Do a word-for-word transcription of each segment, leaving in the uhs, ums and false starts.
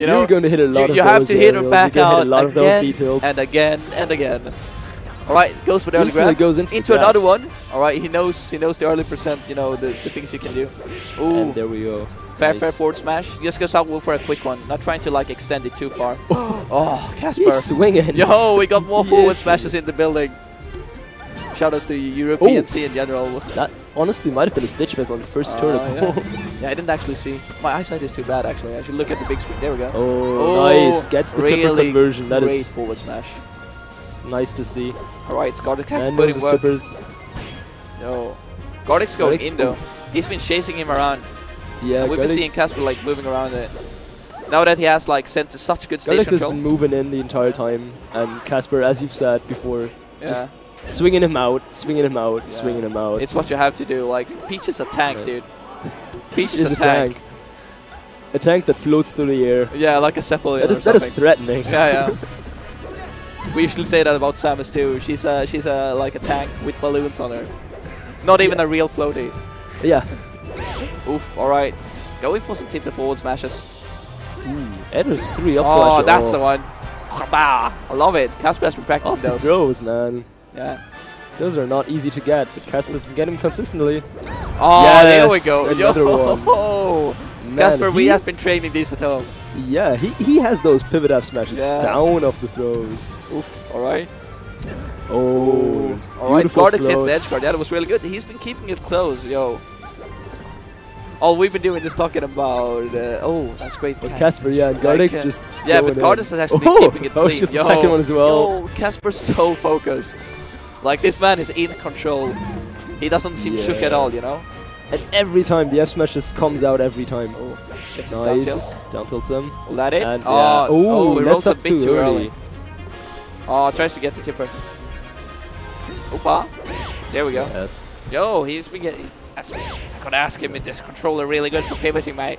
You know, you're going to hit a lot you, of you those have to aerials. hit her back out again and again and again. All right, goes for the early grab. Goes in for into another one. All right, he knows he knows the early percent. You know the, the things you can do. Ooh, and there we go. Fair, nice. fair forward smash. Just goes out for a quick one. Not trying to like extend it too far. Oh, Kaspar swinging. Yo, we got more forward yes. smashes in the building. Shoutouts to European Ooh. Sea in general. That honestly might have been a stitch fifth on the first uh, turn of yeah. yeah, I didn't actually see. My eyesight is too bad, actually. I should look at the big screen. There we go. Oh, oh nice. Gets the really tipper conversion. That is forward smash. It's nice to see. All right, it's Gardex has to put in work. Tippers. No. Gardex going in, though. He's been chasing him around. Yeah, and we've Gardex been seeing Kaspar like moving around it. Now that he has like sent to such good stage Gardex control. has been moving in the entire time. And Kaspar, as you've said before, yeah. just... Swinging him out, swinging him out, yeah. swinging him out. It's what you have to do. Like, Peach is a tank, yeah. dude. Peach is, is a tank. tank. A tank that floats through the air. Yeah, like a Zeppelin. That is, that is threatening. Yeah, yeah. We usually say that about Samus too. She's a, she's a, like a tank with balloons on her. Not even yeah. a real floaty. Yeah. Oof, alright. Going for some tip to forward smashes. Edwards three up Oh, to that's oh. the one. I love it. Kaspar has been practicing Off those. throws, man. Yeah, those are not easy to get, but Kaspar's been getting them consistently. Oh, yes, there we go. Another Yo. one. Man, Kaspar, we have been training these at home. Yeah, he, he has those pivot up smashes yeah. down off the throws. Oof, all right. Oh, all right. Gardex hits the edge guard. Yeah, that was really good. He's been keeping it close. Yo. All we've been doing is talking about. Uh, oh, that's great. But Kaspar, yeah, and Gardex like, uh, just. Yeah, but Gardex is actually oh, keeping it clean. Oh, just the second one as well. Yo, Kaspar's so focused. Like, this man is in control. He doesn't seem yes. shook at all, you know? And every time, the F-smash just comes out every time. Oh, that's nice. Down tilts him. Will that it? And oh, yeah. oh, oh it rolls a bit too early. early. Oh, tries to get the tipper. Opa. There we go. Yes. Yo, he's been getting... I could ask him, is this controller really good for pivoting, mate?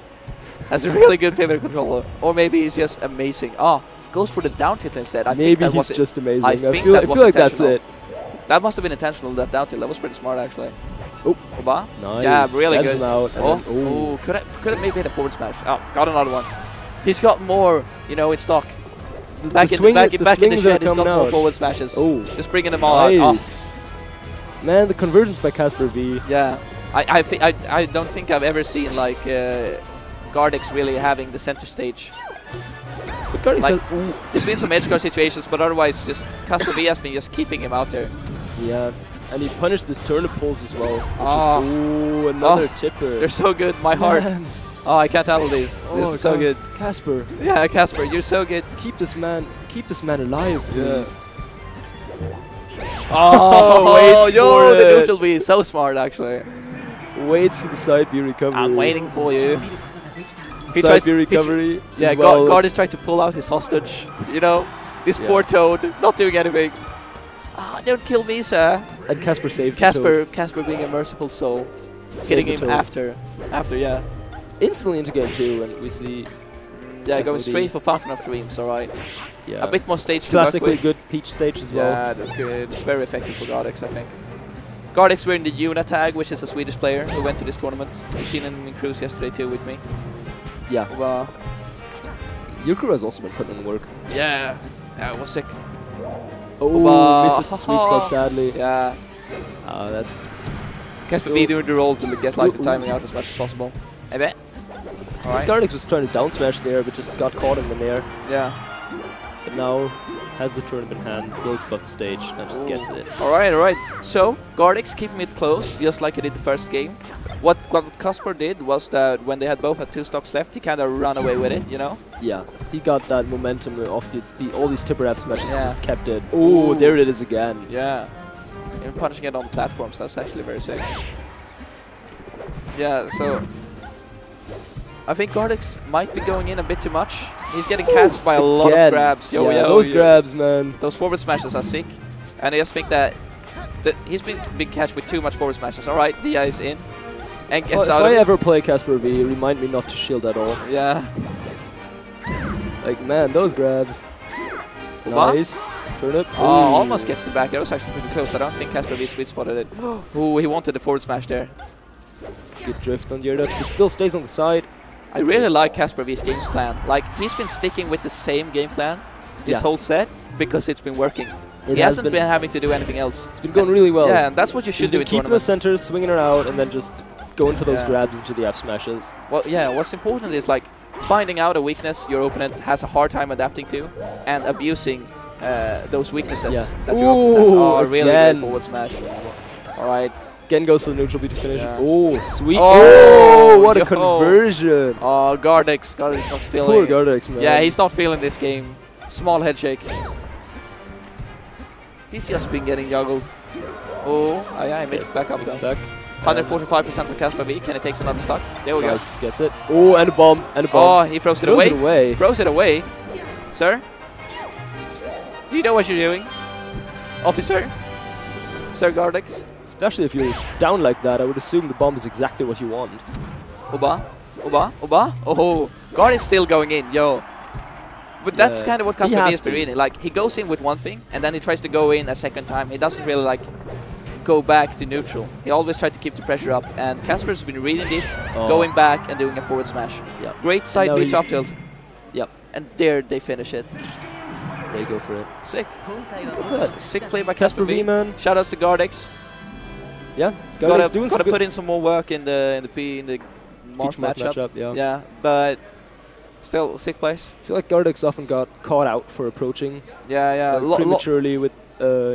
That's a really good pivot controller. Or maybe he's just amazing. Oh, goes for the down tilt instead. I maybe think that he's was just it. amazing. I, think I, feel, that I feel like that's it. That must have been intentional, that down tilt. That was pretty smart, actually. Oh, Oba. Nice. Yeah, really That's good. Out, oh, oh. Ooh, could I, could it maybe hit a forward smash? Oh, got another one. He's got more, you know, in stock. Back the in the, back the, back in the shed, he's got out. more forward smashes. Oh, just bringing them all nice. out. Oh. Man, the conversions by KasparV. Yeah, I I, I I don't think I've ever seen like uh, Gardex really having the center stage. But like, there's been some edge guard situations, but otherwise, just KasparV has been just keeping him out there. Yeah, and he punished the turnip poles as well. Which oh. is, ooh, another oh. tipper. They're so good, my heart. Man. Oh, I can't handle these. Oh, this is so God. good. Kaspar. Yeah, Kaspar, you're so good. Keep this man, keep this man alive, please. Yeah. Oh, wait yo, for the neutral B is so smart, actually. Waits for the side B recovery. I'm waiting for you. He side tries B recovery. He yeah, well. Guard is trying to pull out his hostage. You know, this yeah. poor Toad, not doing anything. Ah, don't kill me, sir. And Kaspar saved Kaspar, Kaspar being a merciful soul, saved hitting him toad. after, after, yeah. Instantly into game two, and we see. Yeah, going straight for Fountain of Dreams. All right. Yeah. A bit more stage. Classically good Peach stage as well. Yeah, that's good. It's very effective for Gardex, I think. Gardex were in the Yuna tag, which is a Swedish player who went to this tournament. We've seen him in Cruise yesterday too with me. Yeah. Well, your crew has also been putting in work. Yeah. Yeah, it was sick. Oh, uh, misses the sweet spot, sadly. Yeah. Uh, that's... Kaspar V doing the roll to get like the timing out as much as possible. I bet. Alright. Gardex was trying to down smash there, but just got caught in the air. Yeah. But now has the turn in hand, floats above the stage, and just Ooh. gets it. Alright, alright. So, Gardex keeping it close, just like he did the first game. What, what Kaspar did was that when they had both had two stocks left, he kind of ran away with it, you know? Yeah, he got that momentum off the, the all these tipper F smashes yeah. and just kept it. Ooh, Ooh, there it is again. Yeah. Even punishing it on platforms, that's actually very sick. Yeah, so... I think Gardex might be going in a bit too much. He's getting Ooh, catched by a lot again. of grabs. Yo, yeah, yo, those yo. grabs, man. Those forward smashes are sick. And I just think that... that he's been, been catched with too much forward smashes. Alright, D I is in. And gets if out if I ever play KasparV, remind me not to shield at all. Yeah. Like, man, those grabs. Nice. Turnip. Oh, almost gets the back. That was actually pretty close. I don't think KasparV sweet spotted it. Ooh, he wanted the forward smash there. Good drift on the air dodge, but still stays on the side. I really like KasparV's game plan. Like, he's been sticking with the same game plan this yeah. whole set because it's been working. It he has hasn't been, been having to do anything else. It's been going and really well. Yeah, and that's what you should do in keep tournaments. Keep the center, swinging her out, and then just going for those yeah. grabs into the F smashes. Well, yeah, what's important is like finding out a weakness your opponent has a hard time adapting to and abusing uh, those weaknesses yeah. that Ooh, your opponents are really good forward smash. All right. Gen goes for the neutral B to finish. Yeah. Oh, sweet. Oh, oh what a conversion. Oh, Gardex. Gardex not feeling. Poor Gardex, man. Yeah, he's not feeling this game. Small head shake. He's just been getting juggled. Oh, oh yeah, he makes it back up. Back. one forty-five percent of KasparV. Can it take another stock? There we nice. go. Gets it. Oh, and a bomb. And a bomb. Oh, he throws it away. Throws it away. Throws it away. Sir? Do you know what you're doing? Officer? Sir Gardex? Especially if you're down like that, I would assume the bomb is exactly what you want. Oba, Oba, Oba. Oh, Gardex still going in, yo. But that's yeah. kind of what KasparV is doing. Really. Like, he goes in with one thing, and then he tries to go in a second time. He doesn't really, like, go back to neutral. He always tries to keep the pressure up, and KasparV's been reading this, oh. going back and doing a forward smash. Yep. Great side B top tilt. Yep. And there they finish it. They go for it. Sick. What's that? Sick play by KasparV, man. Shoutouts to Gardex. Yeah, gotta, doing gotta put in some more work in the in the P in the March matchup. matchup yeah. yeah, but still sick place. I feel like Gardex often got caught out for approaching. Yeah, yeah, like lo prematurely lo with. Uh,